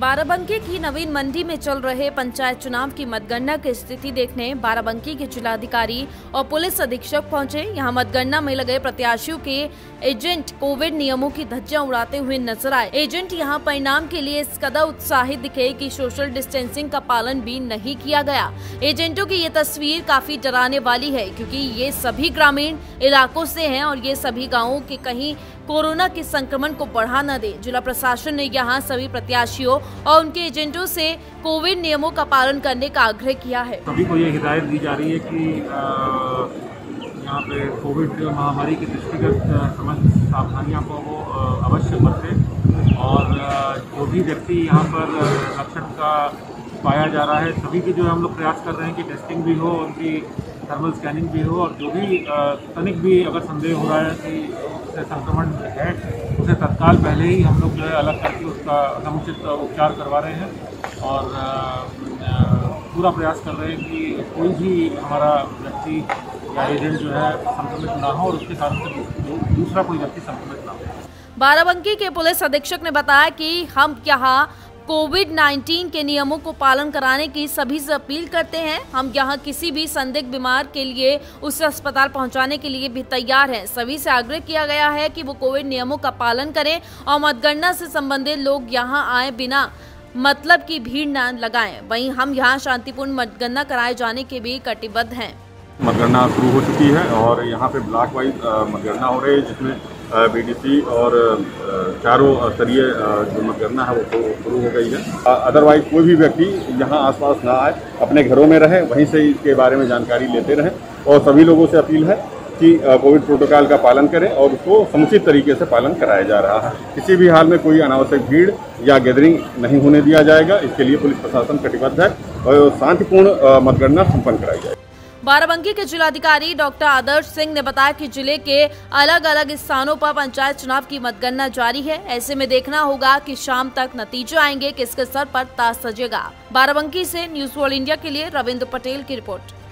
बाराबंकी की नवीन मंडी में चल रहे पंचायत चुनाव की मतगणना की स्थिति देखने बाराबंकी के जिलाधिकारी और पुलिस अधीक्षक पहुंचे। यहां मतगणना में लगे प्रत्याशियों के एजेंट कोविड नियमों की धज्जियां उड़ाते हुए नजर आए। एजेंट यहां परिणाम के लिए इस कदर उत्साहित दिखे कि सोशल डिस्टेंसिंग का पालन भी नहीं किया गया। एजेंटों की ये तस्वीर काफी डराने वाली है, क्योंकि ये सभी ग्रामीण इलाकों से हैं और ये सभी गाँवों के कहीं कोरोना के संक्रमण को बढ़ा न दे। जिला प्रशासन ने यहां सभी प्रत्याशियों और उनके एजेंटों से कोविड नियमों का पालन करने का आग्रह किया है। सभी को ये हिदायत दी जा रही है कि यहाँ पे कोविड महामारी के दृष्टिगत समस्त सावधानियाँ को वो अवश्य बरतें, और जो भी व्यक्ति यहाँ पर लक्षण का पाया जा रहा है सभी के जो हम लोग प्रयास कर रहे हैं कि टेस्टिंग भी हो, उनकी थर्मल स्कैनिंग भी हो, और जो भी तनिक भी अगर संदेह हो रहा है कि उससे संक्रमण है उसे तत्काल पहले ही हम लोग जो है अलग करके उसका समुचित उपचार करवा रहे हैं, और पूरा प्रयास कर रहे हैं कि कोई भी हमारा व्यक्ति या एजेंट जो है संक्रमित ना हो और उसके साथ दूसरा कोई व्यक्ति संक्रमित ना हो। बाराबंकी के पुलिस अधीक्षक ने बताया कि हम यहाँ कोविड-19 के नियमों को पालन कराने की सभी से अपील करते हैं। हम यहाँ किसी भी संदिग्ध बीमार के लिए उसे अस्पताल पहुँचाने के लिए भी तैयार हैं। सभी से आग्रह किया गया है कि वो कोविड नियमों का पालन करें और मतगणना से संबंधित लोग यहाँ आए बिना मतलब की भीड़ न लगाएं। वहीं हम यहाँ शांतिपूर्ण मतगणना कराए जाने के भी कटिबद्ध हैं। मतगणना शुरू हो चुकी है और यहाँ पे ब्लॉक वाइज मतगणना हो रही है, जिसमें बीडीसी और चारों स्तरीय जो मतगणना है वो शुरू हो गई है। अदरवाइज कोई भी व्यक्ति यहाँ आसपास ना आए, अपने घरों में रहे, वहीं से इसके बारे में जानकारी लेते रहें, और सभी लोगों से अपील है कि कोविड प्रोटोकॉल का पालन करें और उसको समुचित तरीके से पालन कराया जा रहा है। किसी भी हाल में कोई अनावश्यक भीड़ या गैदरिंग नहीं होने दिया जाएगा। इसके लिए पुलिस प्रशासन कटिबद्ध है और शांतिपूर्ण मतगणना सम्पन्न कराई जाएगी। बाराबंकी के जिलाधिकारी डॉक्टर आदर्श सिंह ने बताया कि जिले के अलग अलग स्थानों पर पंचायत चुनाव की मतगणना जारी है। ऐसे में देखना होगा कि शाम तक नतीजे आएंगे, किसके सर पर ताज सजेगा। बाराबंकी से न्यूज़ वर्ल्ड इंडिया के लिए रविंद्र पटेल की रिपोर्ट।